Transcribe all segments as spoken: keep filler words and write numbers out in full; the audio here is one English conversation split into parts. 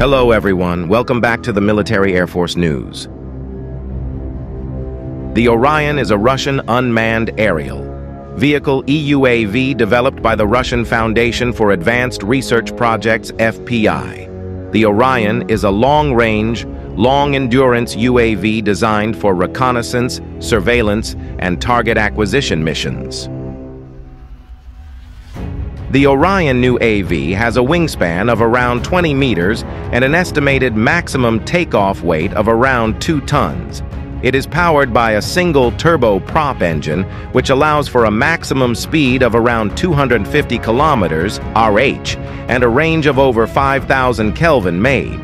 Hello everyone, welcome back to the Military Air Force News. The Orion is a Russian unmanned aerial vehicle E U A V developed by the Russian Foundation for Advanced Research Projects F P I. The Orion is a long-range, long-endurance U A V designed for reconnaissance, surveillance, and target acquisition missions. The Orion new A V has a wingspan of around twenty meters and an estimated maximum takeoff weight of around two tons. It is powered by a single turboprop engine, which allows for a maximum speed of around two hundred fifty kilometers R H and a range of over five thousand Kelvin made.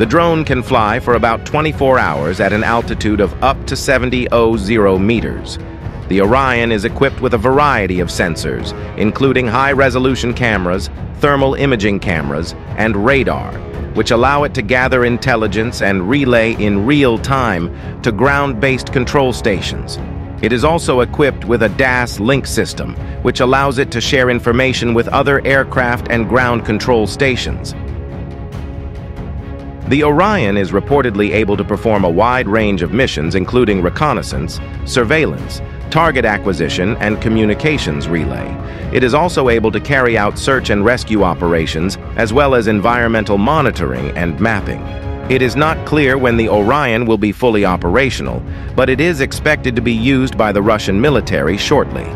The drone can fly for about twenty-four hours at an altitude of up to seventy meters. The Orion is equipped with a variety of sensors, including high-resolution cameras, thermal imaging cameras, and radar, which allow it to gather intelligence and relay in real time to ground-based control stations. It is also equipped with a D A S link system, which allows it to share information with other aircraft and ground control stations. The Orion is reportedly able to perform a wide range of missions, including reconnaissance, surveillance, target acquisition, and communications relay. It is also able to carry out search and rescue operations, as well as environmental monitoring and mapping. It is not clear when the Orion will be fully operational, but it is expected to be used by the Russian military shortly.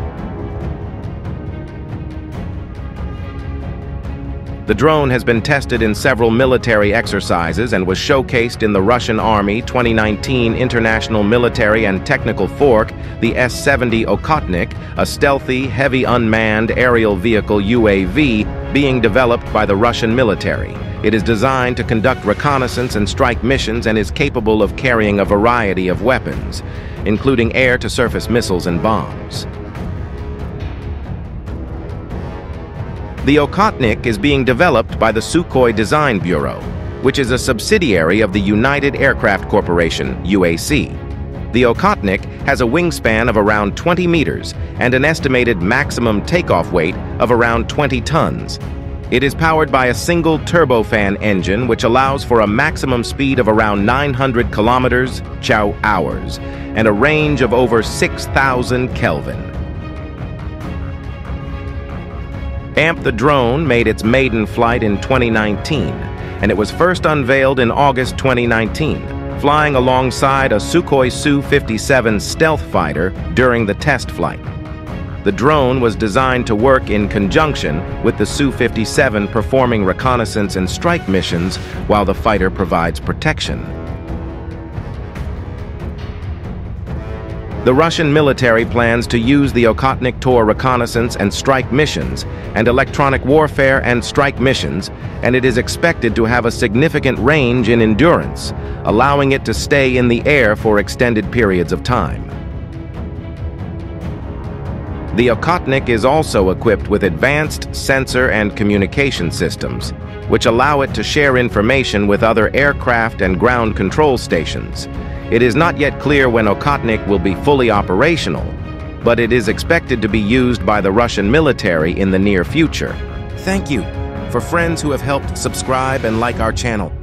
The drone has been tested in several military exercises and was showcased in the Russian Army twenty nineteen International Military and Technical Fork, the S seventy Okhotnik, a stealthy, heavy unmanned aerial vehicle U A V being developed by the Russian military. It is designed to conduct reconnaissance and strike missions and is capable of carrying a variety of weapons, including air-to-surface missiles and bombs. The Okhotnik is being developed by the Sukhoi Design Bureau, which is a subsidiary of the United Aircraft Corporation, U A C. The Okhotnik has a wingspan of around twenty meters and an estimated maximum takeoff weight of around twenty tons. It is powered by a single turbofan engine, which allows for a maximum speed of around nine hundred kilometers per hour and a range of over six thousand Kelvin. A M P the drone made its maiden flight in twenty nineteen, and it was first unveiled in August twenty nineteen, flying alongside a Sukhoi S U fifty-seven stealth fighter during the test flight. The drone was designed to work in conjunction with the S U fifty-seven, performing reconnaissance and strike missions while the fighter provides protection. The Russian military plans to use the Okhotnik for reconnaissance and strike missions and electronic warfare and strike missions, and it is expected to have a significant range in endurance, allowing it to stay in the air for extended periods of time. The Okhotnik is also equipped with advanced sensor and communication systems, which allow it to share information with other aircraft and ground control stations. It is not yet clear when Okhotnik will be fully operational, but it is expected to be used by the Russian military in the near future. Thank you for friends who have helped subscribe and like our channel.